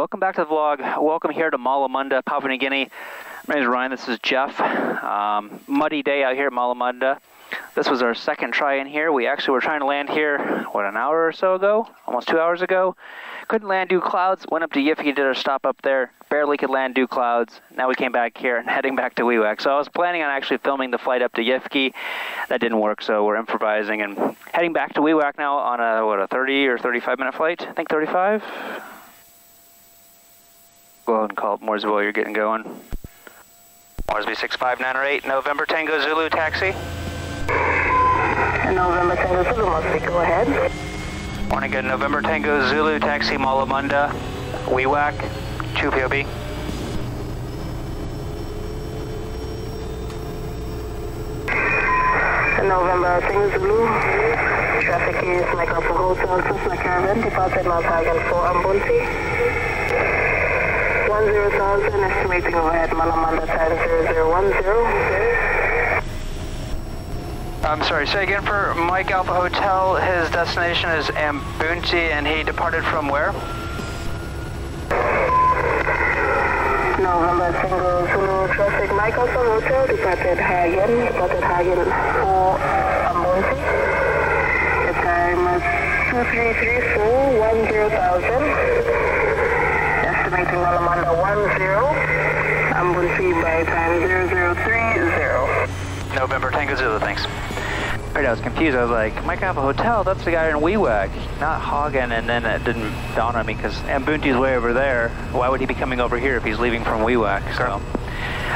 Welcome back to the vlog. Welcome here to Malamaunda, Papua New Guinea. My name is Ryan, this is Jeff. Muddy day out here at Malamaunda. This was our second try in here. We actually were trying to land here, what, an hour or so ago? Almost 2 hours ago. Couldn't land due clouds. Went up to Yifki, did our stop up there. Barely could land due clouds. Now we came back here and heading back to Wewak. So I was planning on actually filming the flight up to Yifki. That didn't work, so we're improvising and heading back to Wewak now on a, what, a 30 or 35-minute flight? I think 35? Go ahead and call it Mooresville, you're getting going. Mooresby 65908, November Tango Zulu taxi. November Tango Zulu, Mooresby, go ahead. Morning good, November Tango Zulu taxi, Malamaunda, Wewak, 2 POB. November Tango Zulu, traffic is Michael for Hotel, Cessna Caravan, departed Mount Hagen for Ambunti. 10,000, estimating overhead, Malamaunda, time 0010. I'm sorry, say again for Mike Alpha Hotel, his destination is Ambunti, and he departed from where? November Tango Zulu traffic, Mike Alpha Hotel, departed Hagen for Ambunti. The time is 2334, 10,000. Estimating Malamaunda 10, Ambunti by time 0030. November Tango Zulu, thanks. Right, I was confused. I was like, Mike Alpha Hotel, that's the guy in Wewak, not Hagen, and then it didn't dawn on me because Ambunti's way over there. Why would he be coming over here if he's leaving from Wewak? So,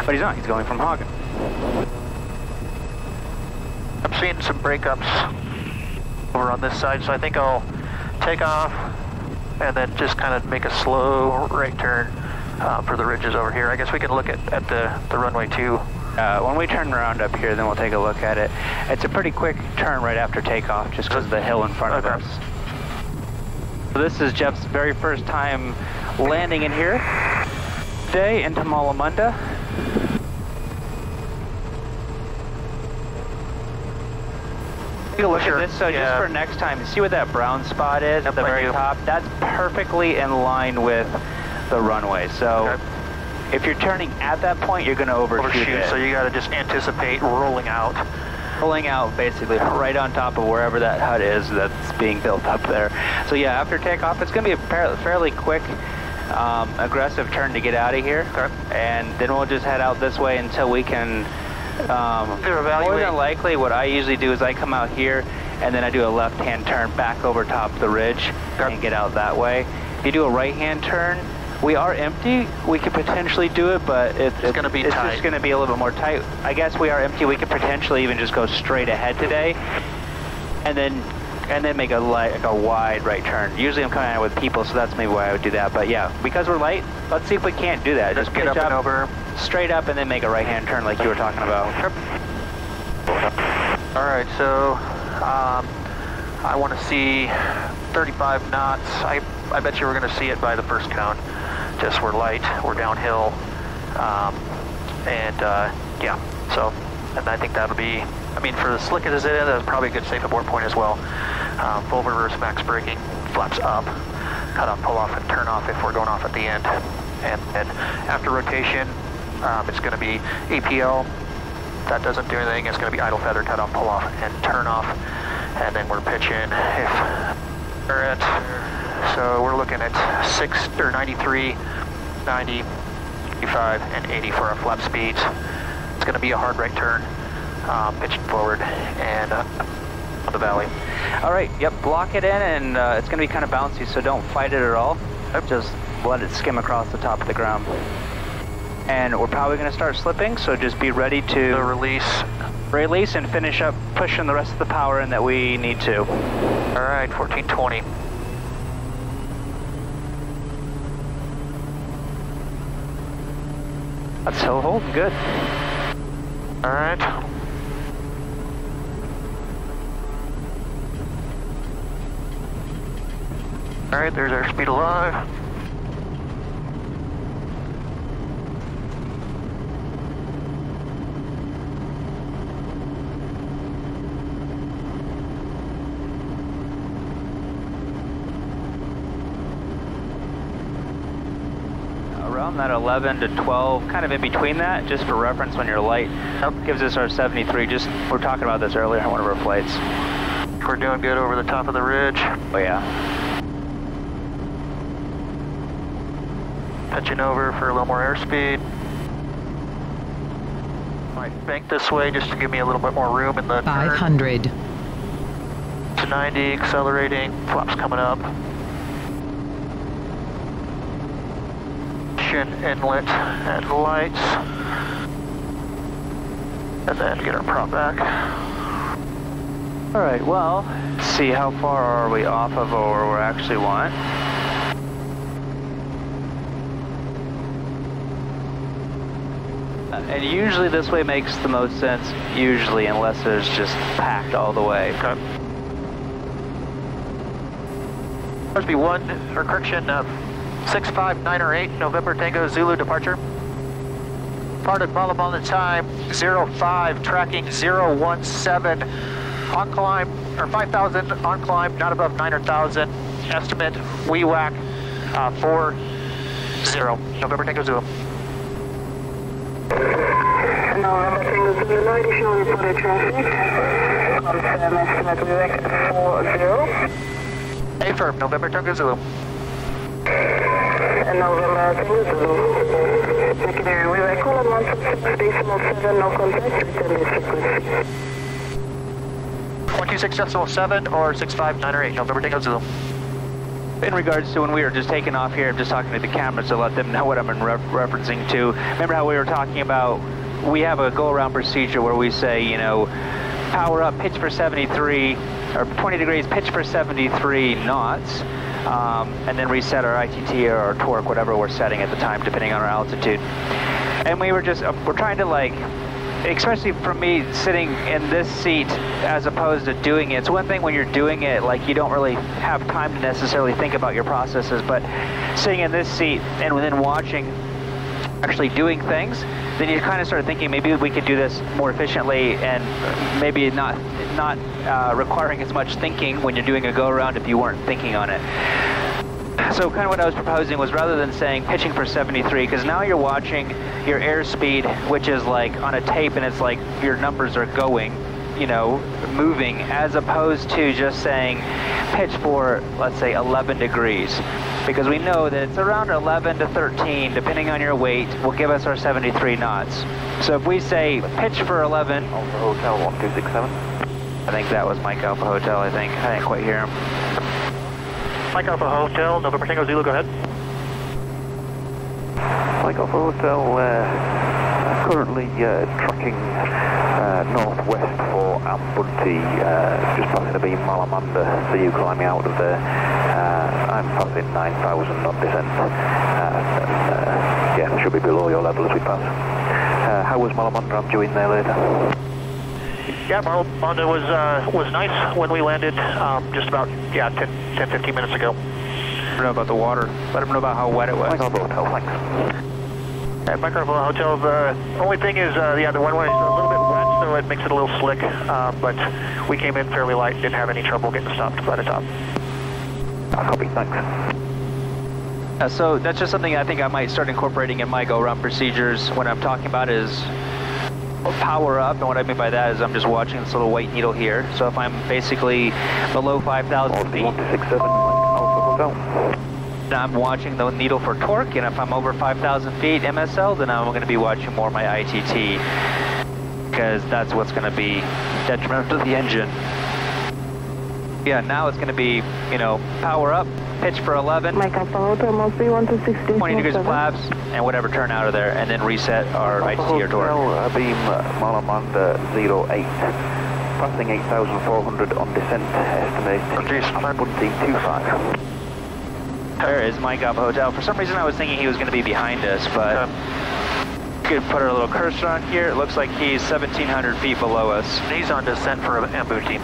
but he's not. He's going from Hagen. I'm seeing some breakups over on this side, so I think I'll take off and then just kind of make a slow right turn for the ridges over here. I guess we could look at the runway too. When we turn around up here, then we'll take a look at it. It's a pretty quick turn right after takeoff just because of the hill in front of us. So this is Jeff's very first time landing in here today into Malamaunda. Take a look at this, so yeah, just for next time, see what that brown spot is at the very top? That's perfectly in line with the runway. So if you're turning at that point, you're going to overshoot it. So you got to just anticipate rolling out. Rolling out basically right on top of wherever that hut is that's being built up there. So yeah, after takeoff, it's going to be a fairly quick, aggressive turn to get out of here. And then we'll just head out this way until we can... more than likely what I usually do is I come out here and then I do a left-hand turn back over top the ridge and get out that way. If you do a right-hand turn, we are empty. We could potentially do it, but it's just going to be a little bit more tight. I guess we are empty. We could potentially even just go straight ahead today and then make a wide right turn. Usually I'm coming out with people, so that's maybe why I would do that. But yeah, because we're light, let's see if we can't do that. Just get up and over. Straight up and then make a right-hand turn like you were talking about. All right, so I want to see 35 knots. I bet you we're going to see it by the first count. Just we're light, we're downhill, yeah. So, and I think that'll be, I mean, for the slick as it is, that's probably a good safe abort point as well. Full reverse, max braking, flaps up, cut off, pull off, and turn off if we're going off at the end. And after rotation, it's going to be APL. That doesn't do anything. It's going to be idle feather, cut off, pull off, and turn off. And then we're pitching. If we're at, so we're looking at 93, 90, 85, and 80 for our flap speeds. It's going to be a hard right turn, pitching forward and up the valley. All right. Yep. Block it in, and it's going to be kind of bouncy, so don't fight it at all. Just let it skim across the top of the ground. And we're probably going to start slipping, so just be ready to release and finish up pushing the rest of the power in that we need to. All right, 1420. That's hill hold, good. All right. All right, there's our speed alive. from that 11 to 12, kind of in between that, just for reference when you're light. That gives us our 73, just, we're talking about this earlier on one of our flights. We're doing good over the top of the ridge. Oh yeah. Touching over for a little more airspeed. Might bank this way just to give me a little bit more room in the 500. Turn. To 90, accelerating, flops coming up. Inlet and lights, and then get our prop back. All right, well, let's see how far are we off of where we actually want. And usually this way makes the most sense, usually, unless there's just packed all the way. Okay. Must be one, or correction, 659 or 8, November Tango Zulu departure. Parted Malamaunda time 05, tracking 017 on climb or 5,000 on climb, not above 9,000. Estimate Wewak 40, November Tango Zulu. November Tango Zulu, additional reported traffic. Confirm estimate Wewak 40. Affirm November Tango Zulu. And November Tango Zulu. Secondary Wewak column 126.7, no contact, return this frequency. 126.7 or 659 or 8, November Tango Zulu. In regards to when we were just taking off here, I'm just talking to the camera to let them know what I'm referencing to. Remember how we were talking about, we have a go-around procedure where we say, you know, power up, pitch for 73, or 20 degrees, pitch for 73 knots. And then reset our ITT or our torque, whatever we're setting at the time, depending on our altitude. And we were just, we're trying to, like, especially for me sitting in this seat as opposed to doing it. It's one thing when you're doing it, like, you don't really have time to necessarily think about your processes, but sitting in this seat and then watching, actually doing things, then you kind of start thinking maybe we could do this more efficiently and maybe not requiring as much thinking when you're doing a go-around if you weren't thinking on it. So kind of what I was proposing was, rather than saying pitching for 73, because now you're watching your airspeed, which is like on a tape, and it's like your numbers are going, you know, moving, as opposed to just saying pitch for, let's say, 11 degrees. Because we know that it's around 11 to 13, depending on your weight, will give us our 73 knots. So if we say pitch for 11, Alpha Hotel 1267. I think that was Mike Alpha Hotel. I didn't quite hear him. Mike Alpha Hotel, November Tango Zulu, go ahead. Mike Alpha Hotel, currently tracking northwest for Ambunti, just passing to be Malamaunda. So you climbing out of there. I'm passing 9,000 on descent. Yeah, that should be below your level as we pass. How was Malamaunda? I'm due in there later. Yeah, Malamaunda was nice when we landed just about, yeah, 10-15 minutes ago. Let him know about the water. Let him know about how wet it was. Micro Hotel, thanks. At Micro Hotel, the only thing is, yeah, the one way is a little bit wet, so it makes it a little slick. But we came in fairly light, didn't have any trouble getting stopped by the top. Copy, thanks. So that's just something I think I might start incorporating in my go-around procedures when I'm talking about is power up, and what I mean by that is I'm just watching this little white needle here. So if I'm basically below 5,000 feet, I'm watching the needle for torque, and if I'm over 5,000 feet MSL, then I'm going to be watching more my ITT, because that's what's going to be detrimental to the engine. Yeah, now it's going to be, you know, power up, pitch for 11, 20 degrees of flaps, and whatever turn out of there, and then reset our ITT or torque. Beam Malamaunda 08, passing 8,400 on descent, estimated 1.25. There is Mike Alpha Hotel. For some reason I was thinking he was going to be behind us, but could put our little cursor on here. It looks like he's 1,700 feet below us. He's on descent for Ambunti.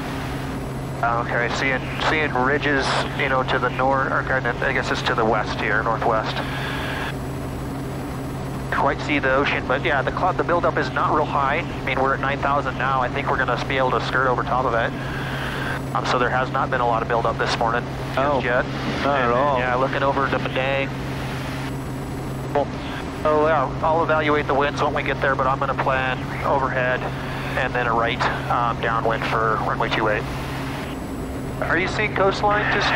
Okay, seeing ridges, you know, to the north, or I guess it's to the west here, northwest. Quite see the ocean, but yeah, the cloud, the buildup is not real high. I mean, we're at 9,000 now. I think we're gonna be able to skirt over top of it. So there has not been a lot of buildup this morning. Oh, yet. Not at all. Yeah, looking over to Madang. possible. So I'll evaluate the winds when we get there, but I'm going to plan overhead and then a right downwind for runway 28. Are you seeing coastline just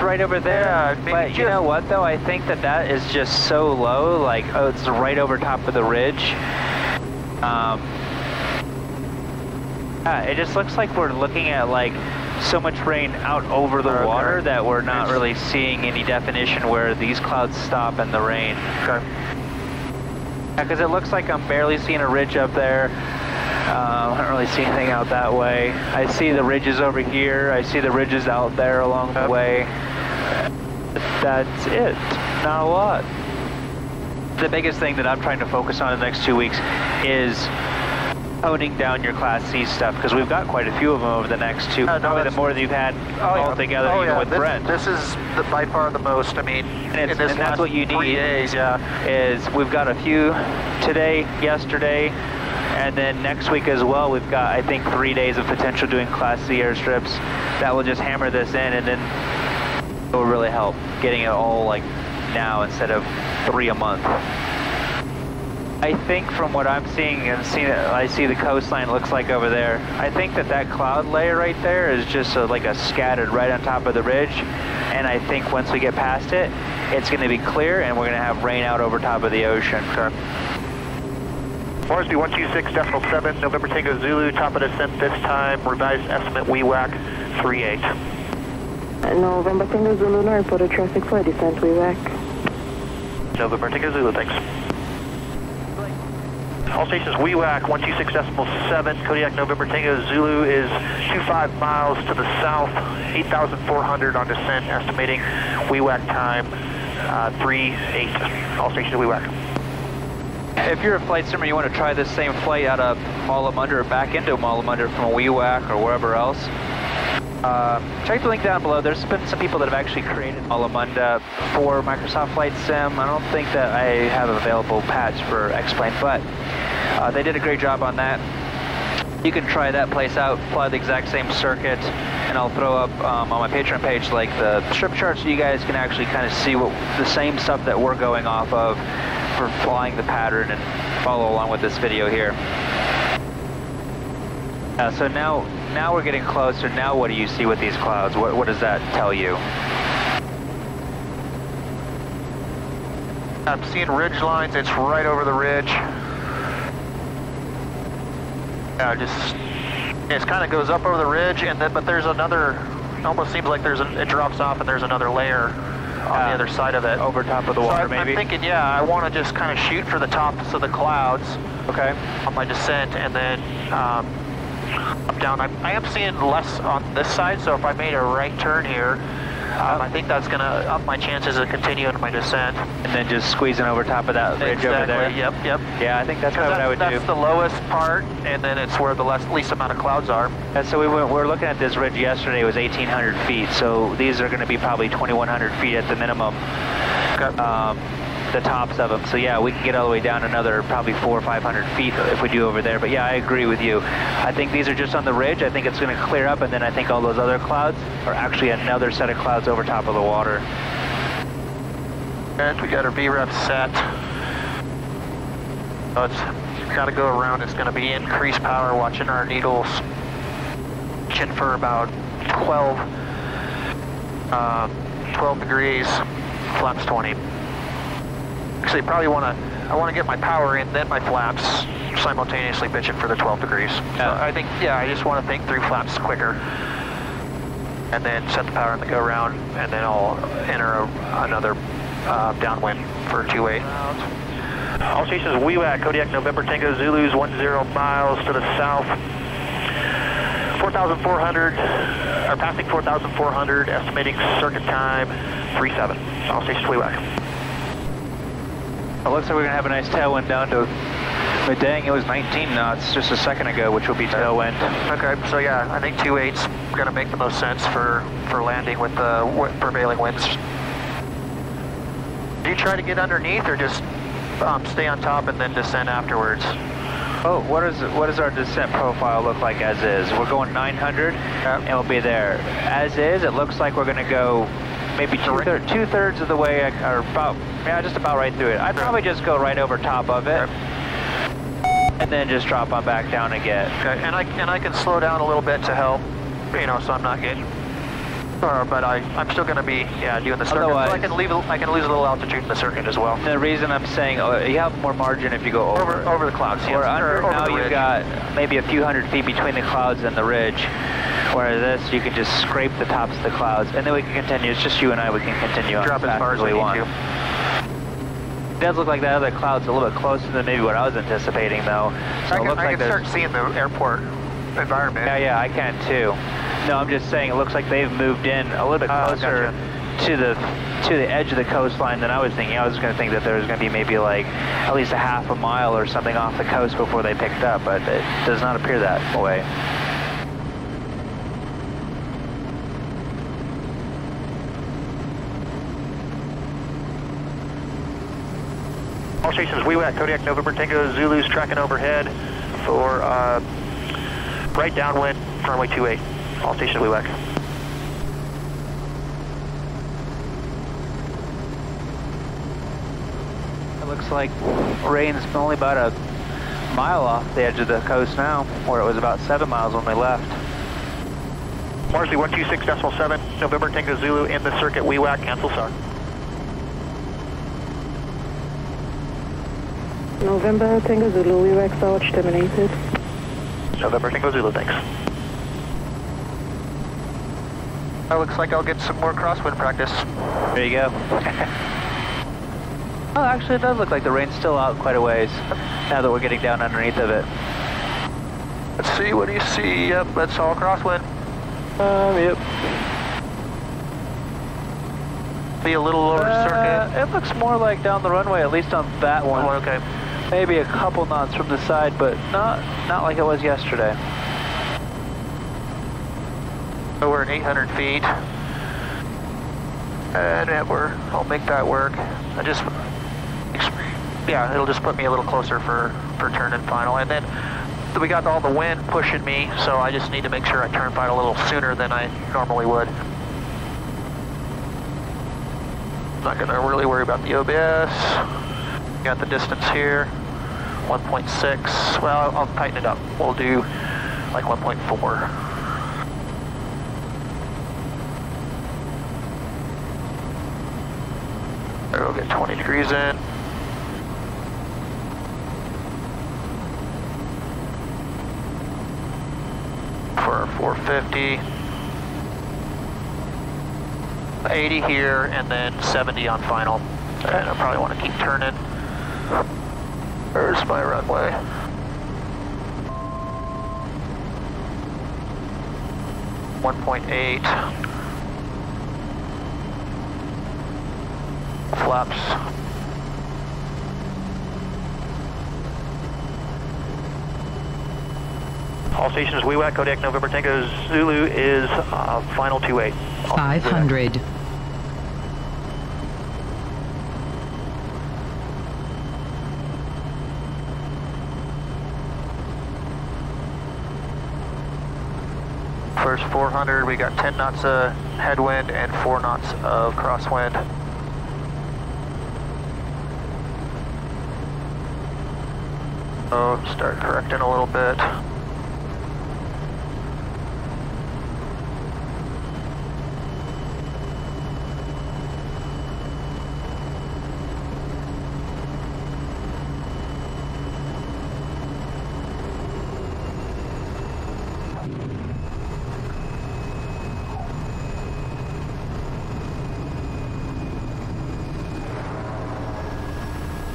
right over there? But you know what though, I think that is just so low, like, oh, it's right over top of the ridge. Yeah, it just looks like we're looking at like so much rain out over the water that we're not really seeing any definition where these clouds stop and the rain. Okay. Because it looks like I'm barely seeing a ridge up there. I don't really see anything out that way. I see the ridges over here. I see the ridges out there along the way. That's it. Not a lot. The biggest thing that I'm trying to focus on in the next 2 weeks is honing down your Class C stuff, because we've got quite a few of them over the next two. Probably the more that you've had all together, even with Brent. This is by far the most. I mean, and that's what you need. Is we've got a few today, yesterday, and then next week as well. We've got, I think, 3 days of potential doing Class C airstrips that will just hammer this in, and then it will really help getting it all like now instead of 3 a month. I think from what I'm seeing, I see the coastline looks like over there. I think that cloud layer right there is just like a scattered right on top of the ridge. And I think once we get past it, it's going to be clear and we're going to have rain out over top of the ocean. Morrisby 126.7, November Tango Zulu, top of descent this time, revised estimate Wewak 38. November Tango Zulu, now reported traffic for descent Wewak. November Tango Zulu, thanks. All stations, Wewak 126.7, Kodiak November Tango Zulu is 25 miles to the south, 8,400 on descent, estimating Wewak time 38. All stations, Wewak. If you're a flight simmer, you want to try this same flight out of Malamaunda or back into Malamaunda from Wewak or wherever else. Check the link down below. There's been some people that have actually created Malamaunda for Microsoft Flight Sim. I don't think that I have an available patch for X-Plane, but they did a great job on that. You can try that place out, fly the exact same circuit, and I'll throw up on my Patreon page like the strip chart so you guys can actually kind of see what the same stuff that we're going off of for flying the pattern and follow along with this video here. So now we're getting closer. Now what do you see with these clouds? What does that tell you? I'm seeing ridge lines. It's right over the ridge. It kind of goes up over the ridge, and then but there's another. Almost seems like it drops off, and there's another layer on the other side of it, over top of the water. So I'm thinking, yeah, I want to just kind of shoot for the tops of the clouds. Okay. On my descent, and then. Up down. I am seeing less on this side, so if I made a right turn here, I think that's going to up my chances of continuing my descent. And then just squeezing over top of that ridge over there. Yep. Yeah, I think that's what I would do. That's the lowest part, and then it's where the least amount of clouds are. And so we were looking at this ridge yesterday. It was 1,800 feet, so these are going to be probably 2,100 feet at the minimum. Okay. The tops of them, so yeah, we can get all the way down another probably 400 or 500 feet if we do over there. But yeah, I agree with you. I think these are just on the ridge. I think it's going to clear up, and then I think all those other clouds are actually another set of clouds over top of the water. And we got our VREF set. So it's got to go around. It's going to be increased power. Watching our needles. Chin for about 12 degrees. Flaps 20. Actually, probably I want to get my power in, then my flaps simultaneously pitching for the 12 degrees. Yeah. So I think, yeah, I just want to think through flaps quicker, and then set the power in the go round, and then I'll enter another downwind for 28. All stations, Wewak, Kodiak November Tango Zulu's 10 miles to the south. 4,400, or passing 4,400, estimating circuit time 37. All stations, Wewak. It looks like we're going to have a nice tailwind down to Madang. It was 19 knots just a second ago, which will be tailwind. Okay, so yeah, I think 28's going to make the most sense for landing with the prevailing winds. Do you try to get underneath or just stay on top and then descend afterwards? Oh, what does our descent profile look like as is? We're going 900 and we'll be there. As is, it looks like we're going to go maybe two-thirds of the way, or about, yeah, just about right through it. I'd probably just go right over top of it, and then just drop on back down again. Okay, and I can slow down a little bit to help, you know, so I'm not getting, but I'm still going to be, yeah, doing the circuit. Otherwise, so I can lose a little altitude in the circuit as well. The reason I'm saying, oh, you have more margin if you go over the clouds. Yes. Or under, or now you've got maybe a few hundred feet between the clouds and the ridge. Whereas this, you can just scrape the tops of the clouds, and then we can continue. It's just you and I. We can continue on as far as we want. It does look like that other cloud's a little bit closer than maybe what I was anticipating, though. So I can start seeing the airport environment. Yeah, yeah, I can too. No, I'm just saying it looks like they've moved in a little bit closer to the edge of the coastline than I was thinking. I was going to think that there was going to be maybe like at least a half a mile or something off the coast before they picked up, but it does not appear that way. All stations, Wewak, Kodiak, November Tango, Zulu's tracking overhead for right downwind, runway 28. All stations, Wewak. It looks like rain's only about a mile off the edge of the coast now, where it was about 7 miles when we left. Marsley 126.7, November Tango, Zulu in the circuit, Wewak, cancel SAR. November Tango Zulu, Wewak search terminated. November Tango Zulu, thanks. That looks like I'll get some more crosswind practice. There you go. Oh, actually it does look like the rain's still out quite a ways, now that we're getting down underneath of it. Let's see, what do you see? Yep, that's all crosswind. Yep. Be a little lower circuit. It looks more like down the runway, at least on that one. Oh, okay. Maybe a couple knots from the side, but not like it was yesterday. So we're at 800 feet, and I'll make that work. It'll just put me a little closer for turn and final, and then we got all the wind pushing me, so I just need to make sure I turn final a little sooner than I normally would. Not going to really worry about the OBS. Got the distance here, 1.6. Well, I'll tighten it up. We'll do like 1.4. We'll get 20 degrees in. For 450. 80 here, and then 70 on final. Okay. And I probably want to keep turning. There's my runway. .8. Flaps. All stations, Wewak, Kodiak, November Tango, Zulu is final 28. 500. First 400, we got 10 knots of headwind and 4 knots of crosswind. Oh, start correcting a little bit.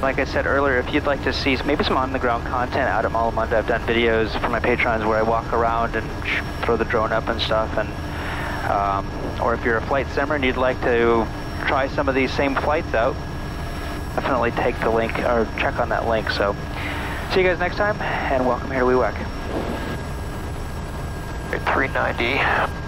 Like I said earlier, if you'd like to see maybe some on-the-ground content out at Malamaunda, I've done videos for my patrons where I walk around and throw the drone up and stuff. And or if you're a flight simmer and you'd like to try some of these same flights out, definitely take the link or check on that link. So see you guys next time, and welcome here to Wewak. 390.